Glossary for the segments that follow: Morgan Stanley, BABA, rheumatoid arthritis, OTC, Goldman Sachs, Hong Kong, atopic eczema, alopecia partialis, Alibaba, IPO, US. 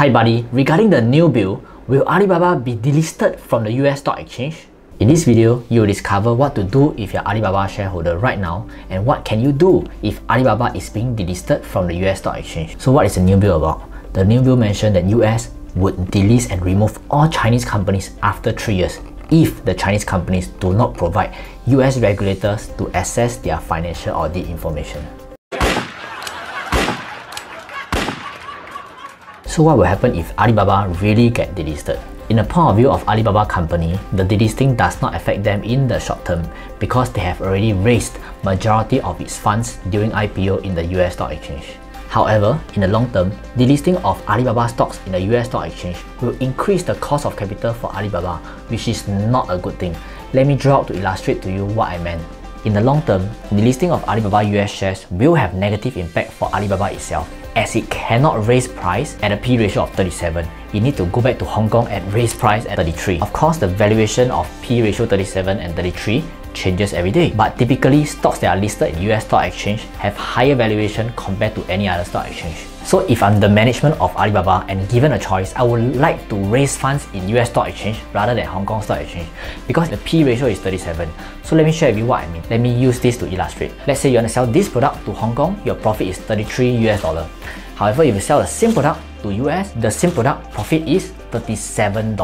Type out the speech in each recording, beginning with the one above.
Hi buddy, regarding the new bill, will Alibaba be delisted from the US stock exchange? In this video, you will discover what to do if you're Alibaba shareholder right now and what can you do if Alibaba is being delisted from the US stock exchange. So what is the new bill about? The new bill mentioned that US would delist and remove all Chinese companies after 3 years if the Chinese companies do not provide US regulators to access their financial audit information. So what will happen if Alibaba really get delisted? In the point of view of Alibaba company, the delisting does not affect them in the short term because they have already raised majority of its funds during IPO in the US stock exchange. However, in the long term, delisting of Alibaba stocks in the US stock exchange will increase the cost of capital for Alibaba, which is not a good thing. Let me draw out to illustrate to you what I meant. In the long term, delisting of Alibaba US shares will have negative impact for Alibaba itself, as it cannot raise price at a P ratio of 37. It need to go back to Hong Kong and raise price at 33. Of course, the valuation of P ratio 37 and 33 changes every day, but typically stocks that are listed in US stock exchange have higher valuation compared to any other stock exchange. So if I'm the management of Alibaba and given a choice, I would like to raise funds in US stock exchange rather than Hong Kong stock exchange because the P ratio is 37. So let me share with you what I mean. Let me use this to illustrate. Let's say you want to sell this product to Hong Kong, your profit is $33. However, if you sell the same product to US, the same product profit is $37.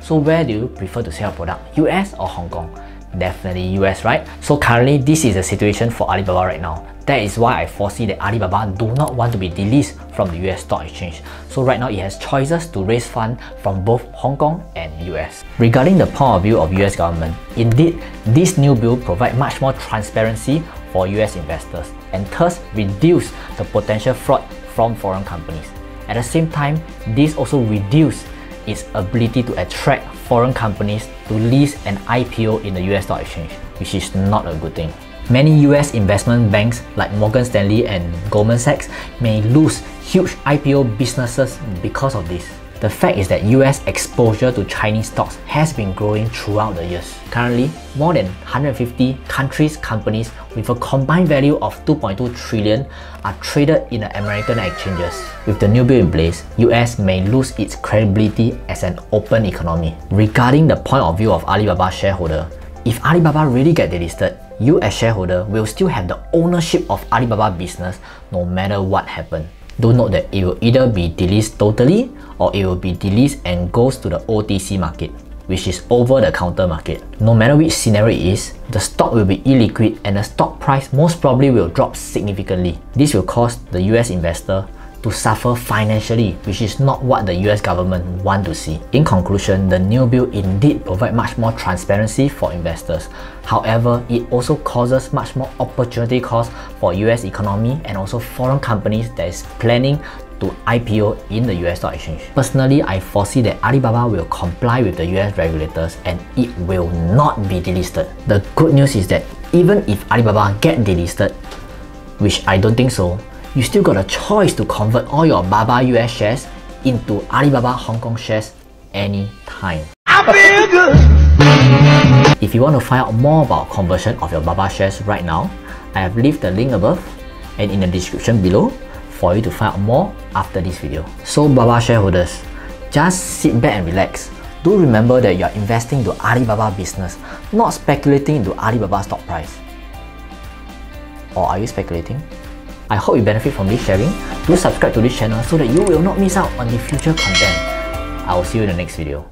So where do you prefer to sell a product, US or Hong Kong? Definitely US, right? So currently this is the situation for Alibaba right now. That is why I foresee that Alibaba do not want to be delisted from the US stock exchange. So right now it has choices to raise funds from both Hong Kong and US. Regarding the point of view of US government, indeed, this new bill provides much more transparency for US investors and thus reduce the potential fraud from foreign companies. At the same time, this also reduces its ability to attract foreign companies to list an IPO in the US stock exchange, which is not a good thing. Many US investment banks like Morgan Stanley and Goldman Sachs may lose huge IPO businesses because of this. The fact is that US exposure to Chinese stocks has been growing throughout the years. Currently, more than 150 countries' companies with a combined value of 2.2 trillion are traded in the American exchanges. With the new bill in place, US may lose its credibility as an open economy. Regarding the point of view of Alibaba shareholder, if Alibaba really get delisted, you as shareholder will still have the ownership of Alibaba business no matter what happens. Do note that it will either be delisted totally or it will be delisted and goes to the OTC market, which is over-the-counter market. No matter which scenario it is, the stock will be illiquid and the stock price most probably will drop significantly. This will cause the US investor to suffer financially, which is not what the US government want to see. In conclusion, the new bill indeed provides much more transparency for investors. However, it also causes much more opportunity costs for US economy and also foreign companies that is planning to IPO in the US stock exchange. Personally, I foresee that Alibaba will comply with the US regulators and it will not be delisted. The good news is that even if Alibaba get delisted, which I don't think so, you still got a choice to convert all your BABA US shares into Alibaba Hong Kong shares anytime. If you want to find out more about conversion of your BABA shares right now, I have left the link above and in the description below for you to find out more after this video. So BABA shareholders, just sit back and relax. Do remember that you are investing into Alibaba business, not speculating into Alibaba stock price. Or are you speculating? I hope you benefit from this sharing. Do subscribe to this channel so that you will not miss out on the future content. I will see you in the next video.